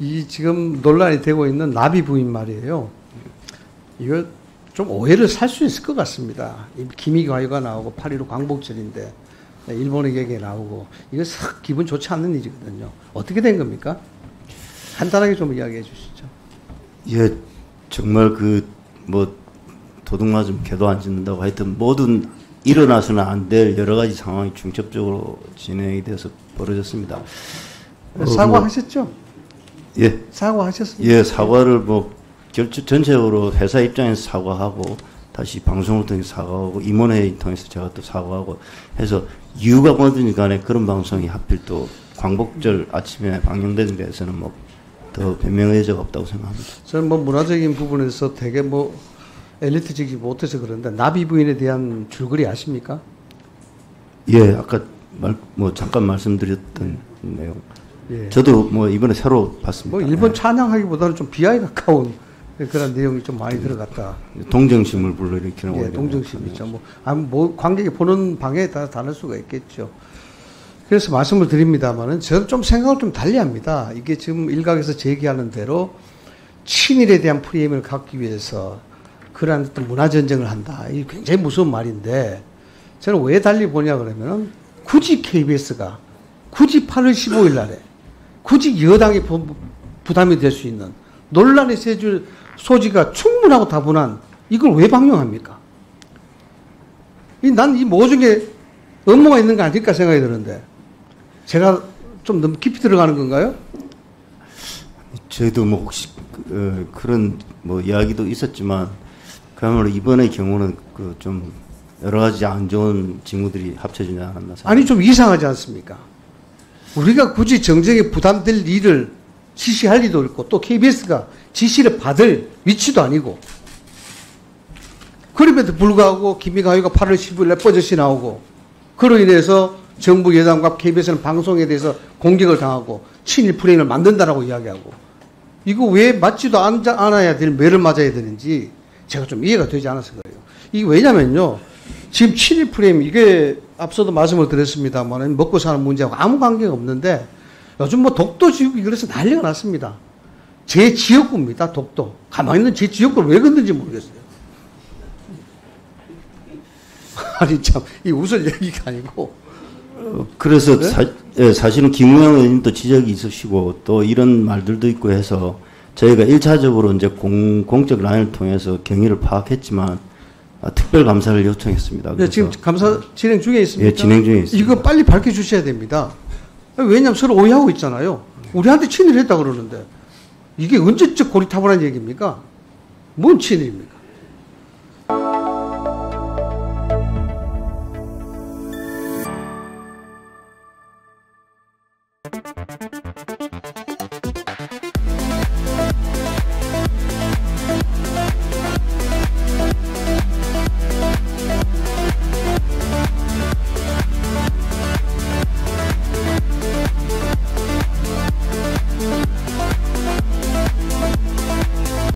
이 지금 논란이 되고 있는 나비 부인 말이에요. 이거 좀 오해를 살 수 있을 것 같습니다. 기미가요가 나오고 8.15 광복절인데 일본의 얘기 나오고 이거 싹 기분 좋지 않는 일이거든요. 어떻게 된 겁니까? 간단하게 좀 이야기해 주시죠. 예, 정말 그 뭐 도둑 맞으면 개도 안 짖는다고 하여튼 뭐든 일어나서는 안 될 여러 가지 상황이 중첩적으로 진행이 돼서 벌어졌습니다. 사과하셨죠? 뭐, 예. 사과하셨습니다. 예, 사과를 뭐 전체적으로 회사 입장에서 사과하고 다시 방송을 통해서 사과하고 임원회의 통해서 제가 또 사과하고 해서 이유가 뭐든지 간에 그런 방송이 하필 또 광복절 아침에 방영되는 데에서는 뭐 더 변명의 여지가 없다고 생각합니다. 저는 뭐 문화적인 부분에서 되게 뭐 엘리트직이 못해서 그런데 나비 부인에 대한 줄거리 아십니까? 예, 아까 뭐 잠깐 말씀드렸던 내용. 예. 저도 뭐 이번에 새로 봤습니다. 뭐 일본 찬양하기보다는 좀 비하에 가까운 그런 내용이 좀 많이 들어갔다. 동정심을 불러일으키는 예, 동정심이죠. 뭐 관객이 보는 방에 따라 다를 수가 있겠죠. 그래서 말씀을 드립니다만은 저는 좀 생각을 좀 달리합니다. 이게 지금 일각에서 제기하는 대로 친일에 대한 프레임을 갖기 위해서 그러한 어떤 문화전쟁을 한다. 이 굉장히 무서운 말인데 저는 왜 달리 보냐 그러면은 굳이 KBS가 굳이 8월 15일 날에 굳이 여당이 부담이 될 수 있는 논란의 세줄 소지가 충분하고 다분한 이걸 왜 방영합니까? 난 이 모종의 업무가 있는 거 아닐까 생각이 드는데 제가 좀 너무 깊이 들어가는 건가요? 저희도 뭐 혹시 그런 뭐 이야기도 있었지만 그야말로 이번의 경우는 그 좀 여러 가지 안 좋은 징후들이 합쳐지지 않았나 생각합니다. 아니 좀 이상하지 않습니까? 우리가 굳이 정쟁에 부담될 일을 지시할 리도 없고 또 KBS가 지시를 받을 위치도 아니고 그럼에도 불구하고 기미가요가 8월 15일에 버젓이 나오고 그로 인해서 정부 여당과 KBS는 방송에 대해서 공격을 당하고 친일 프레임을 만든다라고 이야기하고 이거 왜 맞지도 않아야 될 매를 맞아야 되는지 제가 좀 이해가 되지 않아서 그래요. 이게 왜냐면요. 지금 친일 프레임 이게 앞서도 말씀을 드렸습니다만 먹고 사는 문제하고 아무 관계가 없는데 요즘 뭐 독도 지역이 그래서 난리가 났습니다. 제 지역구입니다. 독도. 가만히 있는 제 지역구를 왜 건든지 모르겠어요. 아니 참 이 웃을 얘기가 아니고 그래서 네? 예, 사실은 김우영 의원님도 지적이 있으시고 또 이런 말들도 있고 해서 저희가 1차적으로 이제 공적 라인을 통해서 경위를 파악했지만 특별 감사를 요청했습니다. 네, 지금 감사 진행 중에 있습니다. 예, 진행 중에 있습니다. 이거 빨리 밝혀주셔야 됩니다. 왜냐하면 서로 오해하고 있잖아요. 우리한테 친일했다 그러는데 이게 언제적 고리타분한 얘기입니까? 뭔 친일입니까?